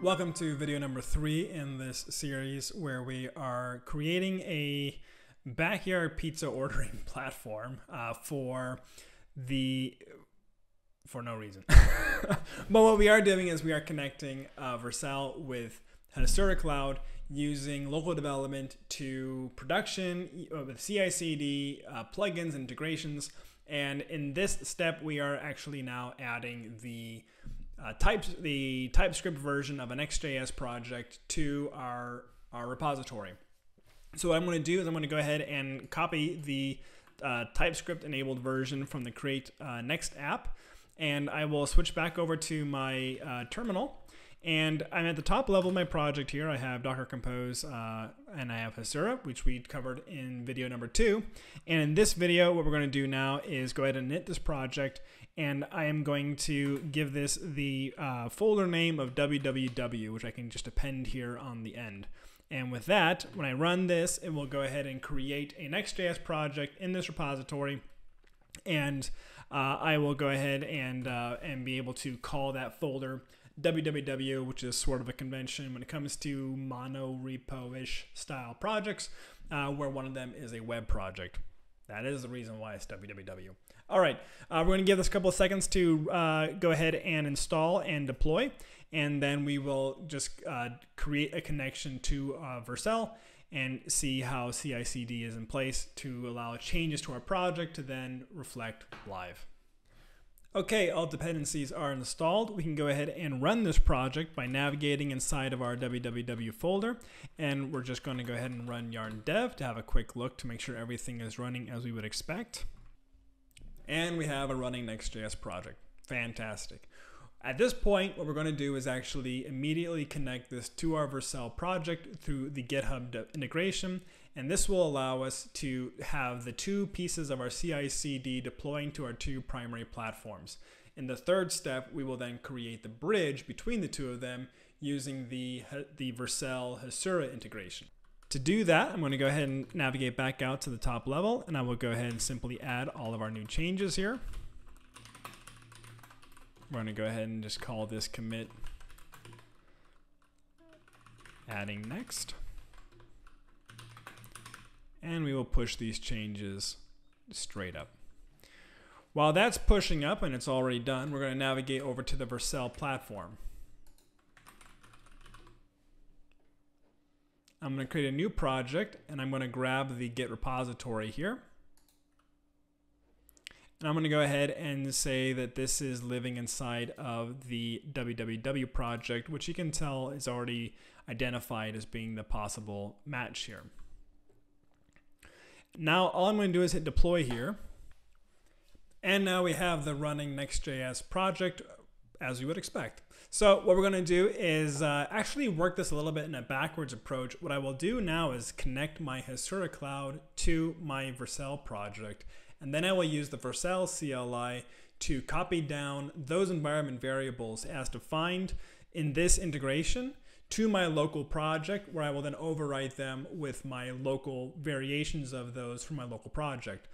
Welcome to video number 3 in this series where we are creating a backyard pizza ordering platform for no reason. But what we are doing is we are connecting Vercel with Hasura Cloud using local development to production with CI/CD plugins, integrations. And in this step, we are actually now adding the TypeScript version of a Next.js project to our repository. So what I'm going to do is I'm going to go ahead and copy the TypeScript enabled version from the Create Next app, and I will switch back over to my terminal. And I'm at the top level of my project here. I have Docker Compose and I have Hasura, which we covered in video number 2. And in this video, what we're going to do now is go ahead and knit this project. And I am going to give this the folder name of www, which I can just append here on the end. And with that, when I run this, it will go ahead and create a Next.js project in this repository. And I will go ahead and be able to call that folder www, which is sort of a convention when it comes to mono repo-ish style projects, where one of them is a web project. That is the reason why it's www. All right, we're going to give this a couple of seconds to go ahead and install and deploy, and then we will just create a connection to Vercel and see how CI/CD is in place to allow changes to our project to then reflect live. Okay, all dependencies are installed. We can go ahead and run this project by navigating inside of our www folder. And we're just going to go ahead and run yarn dev to have a quick look to make sure everything is running as we would expect. And we have a running Next.js project. Fantastic. At this point, what we're going to do is actually immediately connect this to our Vercel project through the GitHub integration. And this will allow us to have the two pieces of our CI/CD deploying to our two primary platforms. In the third step, we will then create the bridge between the two of them using the Vercel Hasura integration. To do that, I'm going to go ahead and navigate back out to the top level, and I will go ahead and simply add all of our new changes here. We're going to go ahead and just call this commit adding next. And we will push these changes straight up. While that's pushing up and it's already done, we're going to navigate over to the Vercel platform. I'm going to create a new project, and I'm going to grab the Git repository here. And I'm going to go ahead and say that this is living inside of the www project, which you can tell is already identified as being the possible match here. Now all I'm going to do is hit deploy here, and now we have the running Next.js project as you would expect. So what we're going to do is actually work this a little bit in a backwards approach. What I will do now is connect my Hasura Cloud to my Vercel project, and then I will use the Vercel CLI to copy down those environment variables as defined in this integration to my local project, where I will then overwrite them with my local variations of those from my local project.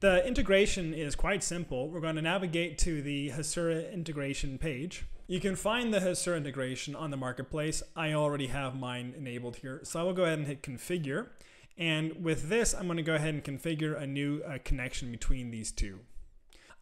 The integration is quite simple. We're going to navigate to the Hasura integration page. You can find the Hasura integration on the marketplace. I already have mine enabled here, so I will go ahead and hit configure. And with this, I'm going to go ahead and configure a new connection between these two.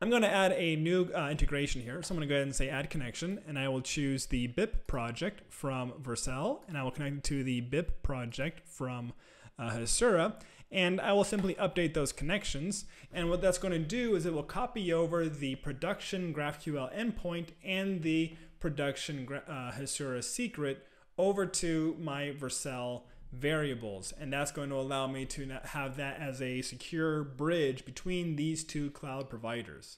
I'm going to add a new integration here, so I'm going to go ahead and say add connection, and I will choose the BIP project from Vercel, and I will connect it to the BIP project from Hasura, and I will simply update those connections. And what that's going to do is it will copy over the production GraphQL endpoint and the production Hasura secret over to my Vercel variables, and that's going to allow me to have that as a secure bridge between these two cloud providers.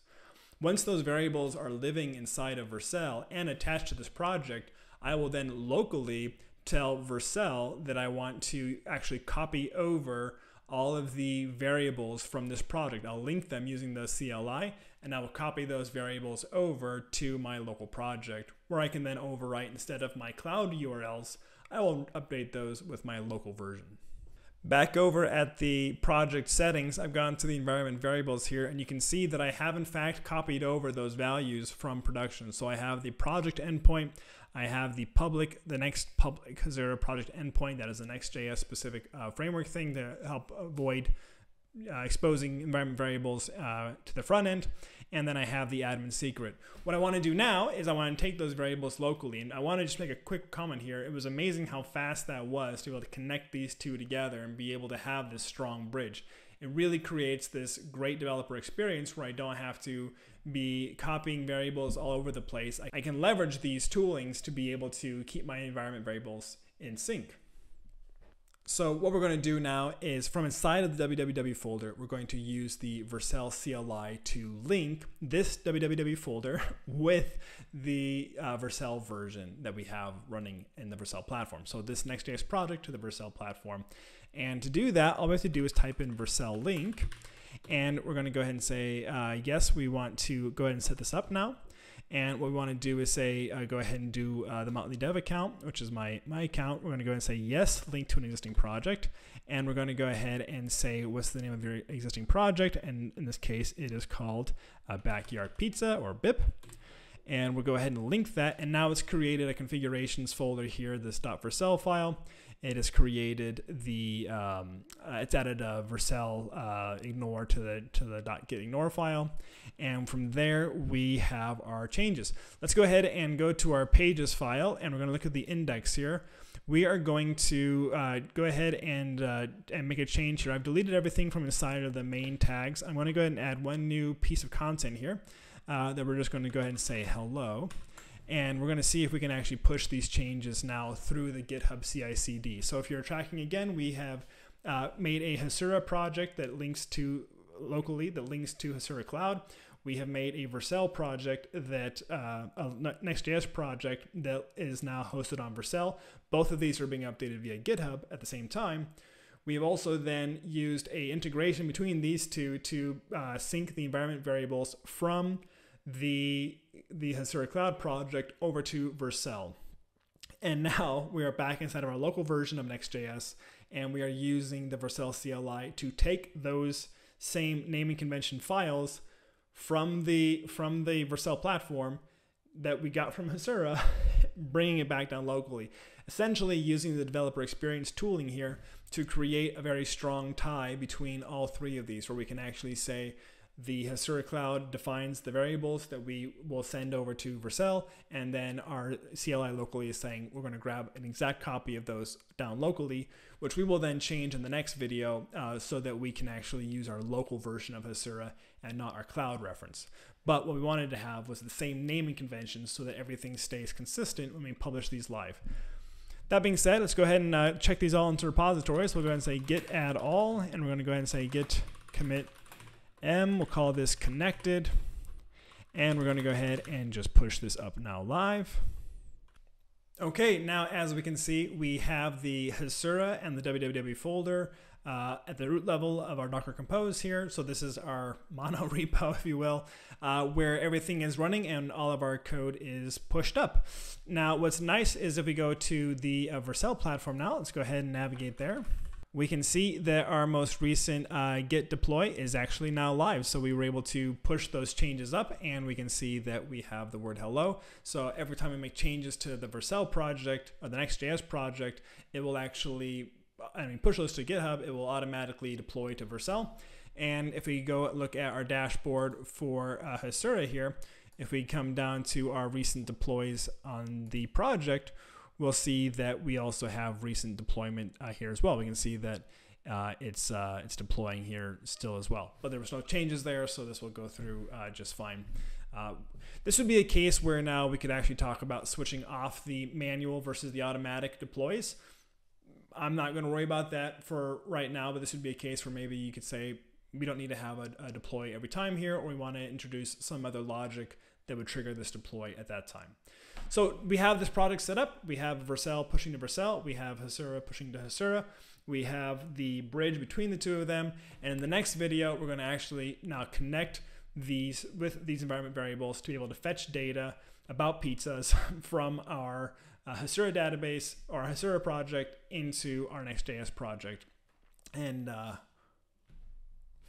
Once those variables are living inside of Vercel and attached to this project, I will then locally tell Vercel that I want to actually copy over all of the variables from this project. I'll link them using the CLI, and I will copy those variables over to my local project, where I can then overwrite, instead of my cloud URLs, I will update those with my local version. Back over at the project settings, I've gone to the environment variables here, and you can see that I have in fact copied over those values from production. So I have the project endpoint, I have the public, the next public Hasura project endpoint, that is the Next.js specific framework thing to help avoid exposing environment variables to the front end, and then I have the admin secret. What I want to do now is I want to take those variables locally, and I want to just make a quick comment here. It was amazing how fast that was to be able to connect these two together and be able to have this strong bridge. It really creates this great developer experience where I don't have to be copying variables all over the place. I can leverage these toolings to be able to keep my environment variables in sync. So what we're going to do now is, from inside of the www folder, we're going to use the Vercel CLI to link this www folder with the Vercel version that we have running in the Vercel platform. So this Next.js project to the Vercel platform. And to do that, all we have to do is type in Vercel link. And we're going to go ahead and say, yes, we want to go ahead and set this up now. And what we want to do is say, go ahead and do the Motley Dev account, which is my account. We're going to go ahead and say, yes, link to an existing project. And we're going to go ahead and say, what's the name of your existing project? And in this case, it is called Backyard Pizza, or BIP. And we'll go ahead and link that. And now it's created a configurations folder here, this .vercel file. It has created the, it's added a Vercel ignore to the .gitignore file. And from there, we have our changes. Let's go ahead and go to our pages file, and we're gonna look at the index here. We are going to go ahead and make a change here. I've deleted everything from inside of the main tags. I'm gonna go ahead and add one new piece of content here that we're just gonna go ahead and say hello. And we're going to see if we can actually push these changes now through the GitHub CI/CD. So if you're tracking again, we have made a Hasura project that links to locally, that links to Hasura Cloud. We have made a Vercel project that, a Next.js project that is now hosted on Vercel. Both of these are being updated via GitHub at the same time. We have also then used a integration between these two to sync the environment variables from the Hasura Cloud project over to Vercel. And now we are back inside of our local version of Next.js, and we are using the Vercel CLI to take those same naming convention files from the Vercel platform that we got from Hasura, bringing it back down locally. Essentially using the developer experience tooling here to create a very strong tie between all three of these, where we can actually say, the Hasura Cloud defines the variables that we will send over to Vercel, and then our CLI locally is saying we're going to grab an exact copy of those down locally, which we will then change in the next video so that we can actually use our local version of Hasura and not our cloud reference. But what we wanted to have was the same naming convention so that everything stays consistent when we publish these live. That being said, let's go ahead and check these all into repositories. We'll go ahead and say git add all, and we're going to go ahead and say git commit M, we'll call this connected, and we're going to go ahead and just push this up now live. Okay, now as we can see, we have the Hasura and the www folder at the root level of our Docker Compose here. So this is our mono repo, if you will, where everything is running and all of our code is pushed up. Now what's nice is if we go to the Vercel platform now, let's go ahead and navigate there. We can see that our most recent git deploy is actually now live. So we were able to push those changes up, and we can see that we have the word hello. So every time we make changes to the Vercel project or the Next.js project, it will actually, push those to GitHub. It will automatically deploy to Vercel. And if we go look at our dashboard for Hasura here, if we come down to our recent deploys on the project, we'll see that we also have recent deployment here as well. We can see that it's deploying here still as well, but there was no changes there, so this will go through just fine. This would be a case where now we could actually talk about switching off the manual versus the automatic deploys. I'm not going to worry about that for right now, but this would be a case where maybe you could say we don't need to have a deploy every time here, or we want to introduce some other logic that would trigger this deploy at that time. So we have this project set up. We have Vercel pushing to Vercel. We have Hasura pushing to Hasura. We have the bridge between the two of them. And in the next video, we're going to actually now connect these with these environment variables to be able to fetch data about pizzas from our Hasura database or Hasura project into our Next.js project. And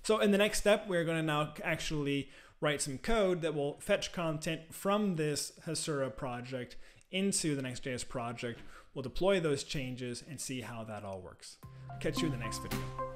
so in the next step, we're going to now actually write some code that will fetch content from this Hasura project into the Next.js project. We'll deploy those changes and see how that all works. Catch you in the next video.